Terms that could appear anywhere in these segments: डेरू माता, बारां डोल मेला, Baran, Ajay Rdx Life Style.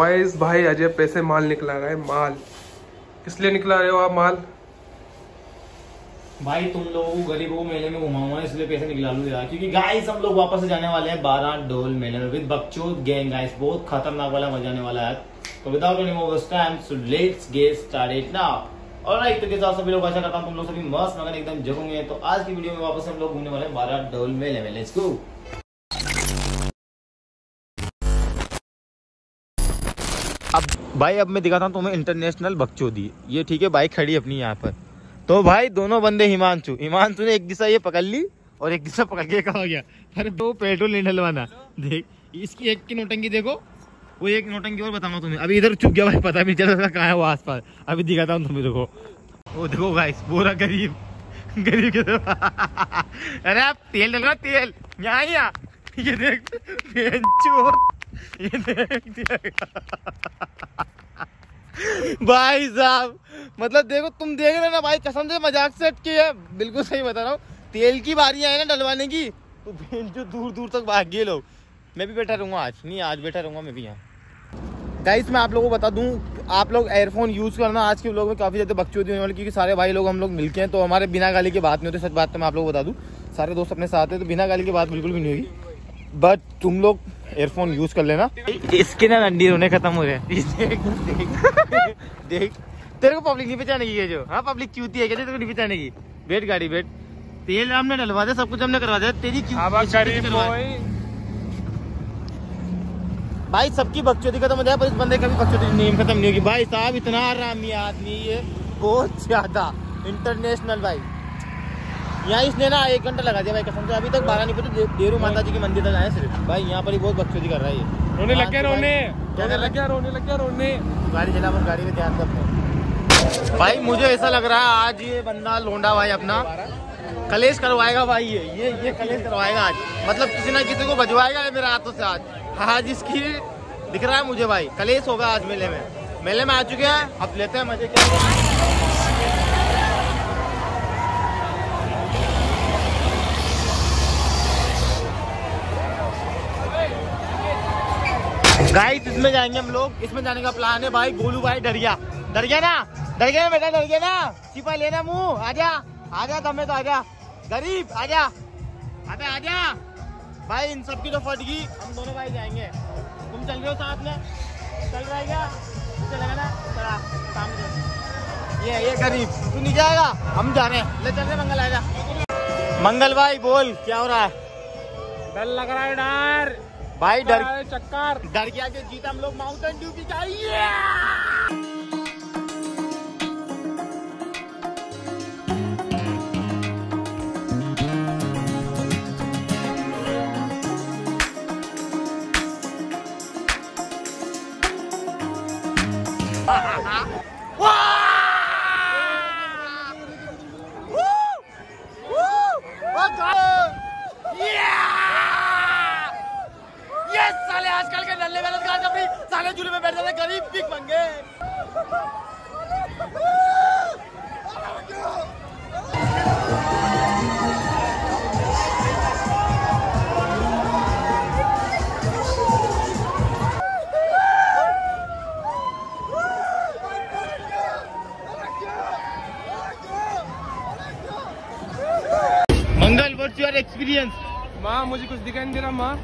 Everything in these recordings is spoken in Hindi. वाइज भाई अजय पैसे माल निकला रहा है। माल किस लिए निकला रहे हो आप? माल भाई तुम लोगों को गरीबों को मेले में घुमाऊंगा इसलिए पैसे निकला लूं यार, क्योंकि गाइस हम लोग वापस जाने वाले हैं बारां डोल मेले में विद बकचोद गैंग। गाइस बहुत खतरनाक वाला मजा आने वाला है, तो without any more waste time so let's get started now. Alright, तो जैसा सभी लोग आशा करता हूं तुम लोग सभी मस्त मगन एकदम जगोंगे। तो आज की वीडियो में वापस हम लोग घूमने वाले हैं बारां डोल मेले में। Let's go. भाई अब मैं दिखाता हूँ तुम्हें इंटरनेशनल बकचोदी। ये ठीक है, बाइक खड़ी अपनी यहाँ पर। तो भाई दोनों बंदे हिमांशु ने एक दिशा ये पकड़ ली और एक दिशा पकड़ के कहा गया अरे वो पेट्रोल नहीं डलवाना। देख इसकी एक की नोटंगी देखो, वो एक नोटंगी और बताऊंगा तुम्हें। अभी इधर चुप गया भाई, पता भी नहीं चला कहाँ है वो आस पास। अभी दिखाता हूँ तुम्हें, देखो वो देखो भाई बोरा गरीब के अरे आप तेल डलवा तेल यहाँ ये देख भाई साहब मतलब देखो तुम देख रहे ना भाई, कसम से मजाक से हटके है, बिल्कुल सही बता रहा हूँ। तेल की बारियां है ना डलवाने की, तो जो दूर दूर तक भाग गए लोग। मैं भी बैठा रहूंगा आज, नहीं आज बैठा रहूंगा मैं भी यहाँ। गाइस मैं आप लोगों को बता दूं, आप लोग एयरफोन यूज करना। आज के व्लॉग में काफी ज्यादा बकचोदी होने वाली, क्योंकि सारे भाई लोग हम लोग मिलके हैं, तो हमारे बिना गाली की बात नहीं होती। सच बात तो मैं आप लोग बता दूँ, सारे दोस्त अपने साथ हैं तो बिना गाली की बात बिल्कुल भी नहीं होगी। बट तुम लोग एयरफोन यूज कर लेना। इसके ना अंडी रोने खत्म हो गए। देख तेरे को पब्लिक नहीं पहचानेगी ये जो। हाँ पब्लिक क्यूती है, तेरे को नहीं पहचानेगी। बैठ गाड़ी बैठ, तेल हमने डलवा दिया, सब कुछ हमने करवा दिया तेरी। भाई सबकी बकचोदी खत्म हो जाए पर इस बंदे का भी बकचोदी नहीं खत्म नहीं होगी। भाई साहब इतना आरामी आदमी ये, बहुत ज्यादा इंटरनेशनल भाई। यहाँ इसने ना 1 घंटा लगा दिया भाई कसम से। अभी तक बारह नहीं पहुंचे, डेरू माता जी के मंदिर तक आए सिर्फ। भाई यहाँ पर ही बहुत बकचोदी कर रहा है ये। रोने लग गया, रोने गाड़ी चला पर, गाड़ी में ध्यान रखो। भाई मुझे ऐसा लग रहा है आज ये बंदा लोंडा भाई अपना कलेश करवाएगा भाई। ये कलेश करवाएगा आज, मतलब किसी ना किसी को बजवाएगा मेरे हाथों से आज। आज इसकी दिख रहा है मुझे भाई कलेश होगा आज मेले में। मेले में आ चुके हैं, अब लेते हैं मजे के। गाइस इसमें जाएंगे हम लोग, इसमें जाने का प्लान है भाई। गोलू भाई डर गया ना बेटा, डर गया ना, छिपा लेना मुंह। आजा दमे तो आजा गरीब, आजा भाई। इन सब की तो फट गई, हम दोनों भाई जाएंगे। तुम चल रहे हो साथ में? चल रहा है क्या? चलेगा ना, चला सामने। ये गरीब तू नहीं जाएगा, हम जा रहे हैं। ले चल रहे मंगल, आजा मंगल भाई। बोल क्या हो रहा है? डर लग रहा है डर भाई, डर चक्कर डर गया के जीता हम लोग। माउंटेन ड्यू भी चाहिए। झूले में बैठ जाते गरीब पिक बन गए। Mangal what's your experience? माँ मुझे कुछ दिखाई नहीं दे रहा माँ।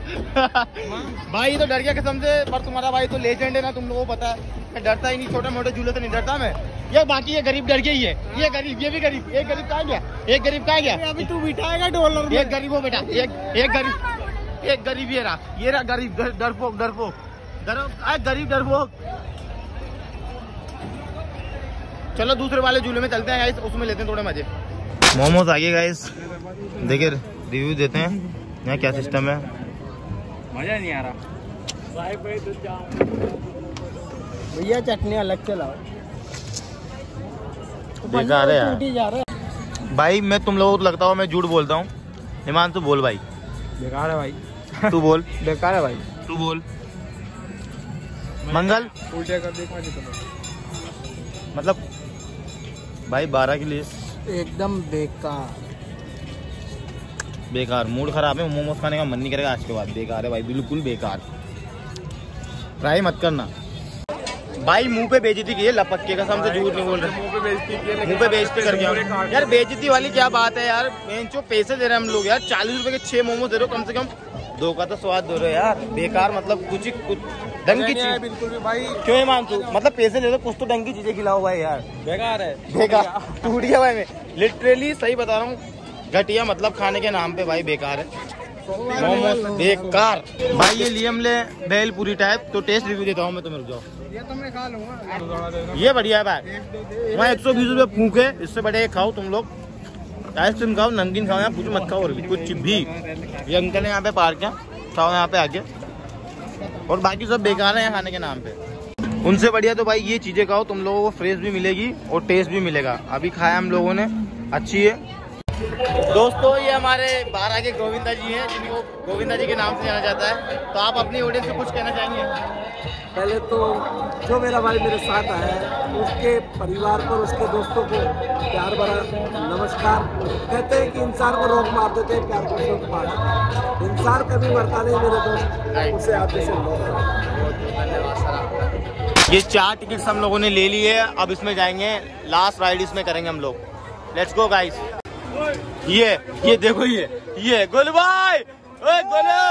भाई तो डर गया कसम से, पर तुम्हारा भाई तो लेजेंड है ना, तुम लोगों को पता है। मैं डरता ही नहीं, छोटे मोटे झूले से नहीं डरता मैं। ये बाकी ये गरीब डर गया ही है, ये गरीब, ये भी गरीब। एक गरीब कहाँ गया? अभी तू बिठाएगा डॉलर में। एक गरीब हो बेटा, एक गरीब ये रहा गरीब डरपोक। चलो दूसरे वाले झूले में चलते हैं, उसमें लेते हैं थोड़े मजे। मोमोज आ गए गाइस, देखिए रिव्यू देते हैं यहाँ क्या सिस्टम है। मजा नहीं आ रहा भैया, चटनी अलग से लाओ। बेकार है यार भाई। मैं तुम लोगों को लगता हूँ मैं झूठ बोलता हूँ। हिमांशु बोल भाई। बेकार है भाई। तू बोल। बेकार है भाई। तू बोल। मंगल उल्टे कर देख मतलब भाई 12 के लिए एकदम बेकार। मूड खराब है, मोमोज खाने का मन नहीं करेगा आज के बाद। बेकार है भाई, बिल्कुल बेकार। ट्राई मत करना। भाई मुंह पे बेइज्जती की है, लपक के कसम से झूठ नहीं बोल रहे। मुंह पे बेइज्जती कर गया यार, बेइज्जती वाली क्या बात है यार। जो पैसे दे रहे हम लोग यार, 40 रुपए के 6 मोमो दे रहे हो, कम से कम दो का तो स्वाद दे रहे हो यार। बेकार मतलब कुछ ढंग की चीज बिल्कुल भी भाई, क्यों ही मान तू मतलब पैसे दे दो कुछ तो ढंग की चीजें खिलाओ भाई यार। बेकार है, बेकार टूट गया भाई, मैं लिटरली सही बता रहा हूँ। घटिया मतलब खाने के नाम पे भाई बेकार है, मोमोज बेकार भाई। ये लियम ले बेलपुरी टाइप, तो टेस्ट रिव्यू देता हूँ मैं, तुम रुक जाओ। ये तो मैं खा लूंगा, ये बढ़िया है भाई। वहाँ 120 रुपये फूके, इससे बढ़िया खाओ तुम लोग। आइसक्रीम खाओ, नमकीन खाओ, यहाँ कुछ मत खाओ और भी कुछ भी। ये अंकल है यहाँ पे पार्क है, खाओ यहाँ पे आके, और बाकी सब बेकार है यहाँ खाने के नाम पे। उनसे बढ़िया तो भाई ये चीजें खाओ, तुम लोगों को फ्रेश भी मिलेगी और टेस्ट भी मिलेगा। अभी खाया हम लोगों ने, अच्छी है। दोस्तों ये हमारे बारां के गोविंदा जी हैं, जिनको गोविंदा जी के नाम से जाना जाता है। तो आप अपनी ऑडियंस से कुछ कहना चाहेंगे? पहले तो जो मेरा भाई मेरे साथ आया है, उसके परिवार पर, उसके दोस्तों को प्यार भरा नमस्कार। कहते हैं कि इंसान को रोक मार देते हैं, प्यार को शोक मार देते हैं। इंसान कभी मरता नहीं मेरे दोस्त, उसे आप जैसे लोग। धन्यवाद। ये 4 टिकट्स हम लोगों ने ले ली है, अब इसमें जाएंगे, लास्ट राइड इसमें करेंगे हम लोग। Let's go guys. ये देखो, ये गोलू भाई, ओए गोलू।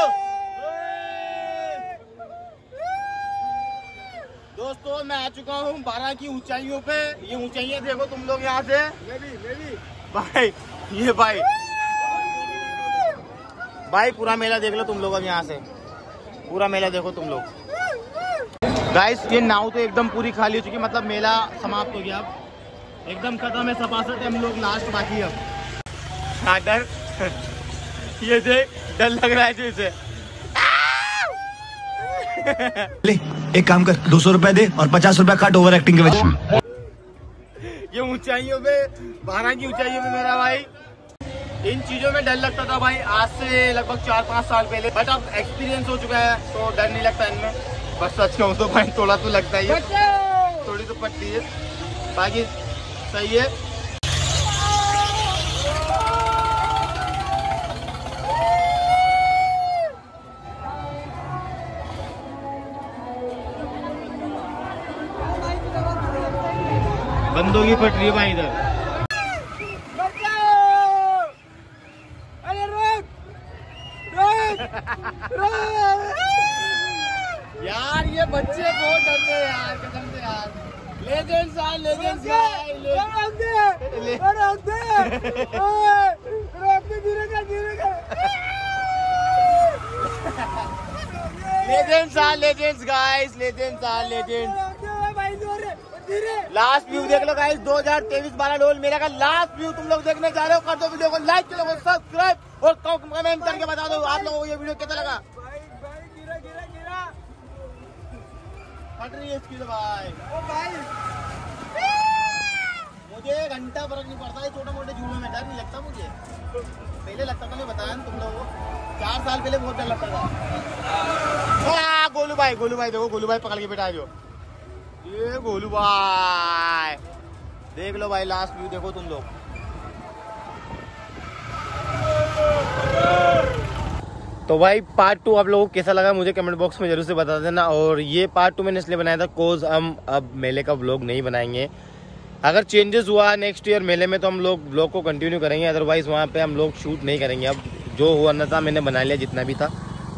दोस्तों मैं आ चुका हूँ बारां की ऊंचाइयों पे। ये ऊंचाइयाँ देखो तुम लोग यहाँ से। मैं भी भाई, ये भाई पूरा मेला देख लो तुम लोग। अब यहाँ से पूरा मेला देखो तुम लोग। गाइस ये नाव तो एकदम पूरी खाली हो चुकी, मतलब मेला समाप्त हो गया, अब एकदम खत्म है, सपासत है, हम लोग लास्ट बाकी है अब। डर ये देख, डर लग रहा है जो इसे। ले एक काम कर, 200 रुपए दे और 50 रुपए काट ओवर एक्टिंग के वजह। ये ऊंचाइयों पे, बारां की ऊंचाइयों पे मेरा भाई, इन चीजों में डर लगता था भाई आज से लगभग 4-5 साल पहले, बट अब एक्सपीरियंस हो चुका है तो डर नहीं लगता इनमें। बस सच कहूँ तो भाई थोड़ा तो लगता ही है, थोड़ी तो पटती है, बाकी सही है। बंदों की पटरी है भाई इधर। अरे रोक यार, ये बच्चे बहुत डरते हैं यार, कसम से यार। Legends guys. लास्ट व्यू देख लो गाइस, 2023 बारां डोल मेला का लास्ट व्यू तुम लोग देखने जा रहे हो। कर दो वीडियो को लाइक, चलो सब्सक्राइब और कमेंट करके बता दो आप लोगों को ये वीडियो कैसा लगा। भाई गिरा फट रही है इसकी तो भाई। ओ भाई मुझे घंटा फर्क नहीं पड़ता है, छोटे मोटे झूलों में डर नहीं लगता मुझे। पहले लगता था, मैं बताया तुम लोगों को 4 साल पहले बहुत डर लगता था। गोलू भाई देखो, गोलू भाई पकड़ के बैठा जो। ये गोलू भाई देख लो भाई, लास्ट व्यू देखो तुम लोग। तो भाई पार्ट 2 आप लोगों को कैसा लगा मुझे कमेंट बॉक्स में जरूर से बता देना। और ये पार्ट 2 मैंने इसलिए बनाया था कोज हम अब मेले का व्लॉग नहीं बनाएंगे। अगर चेंजेस हुआ नेक्स्ट ईयर मेले में तो हम लोग व्लॉग को कंटिन्यू करेंगे, अदरवाइज वहाँ पे हम लोग शूट नहीं करेंगे। अब जो हुआ था मैंने बना लिया जितना भी था,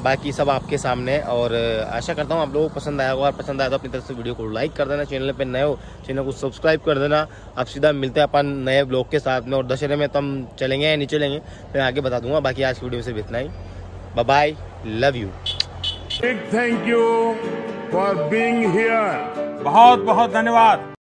बाकी सब आपके सामने। और आशा करता हूँ आप लोगों को पसंद आया होगा, और पसंद आया तो अपनी तरफ से वीडियो को लाइक कर देना। चैनल पे नए हो, चैनल को सब्सक्राइब कर देना। आप सीधा मिलते हैं अपन नए ब्लॉग के साथ में। और दशहरे में तो हम चलेंगे या नहीं चलेंगे मैं आगे बता दूंगा। बाकी आज की वीडियो में सिर्फ इतना ही। Bye bye, love you, thank you for being here. बहुत बहुत धन्यवाद।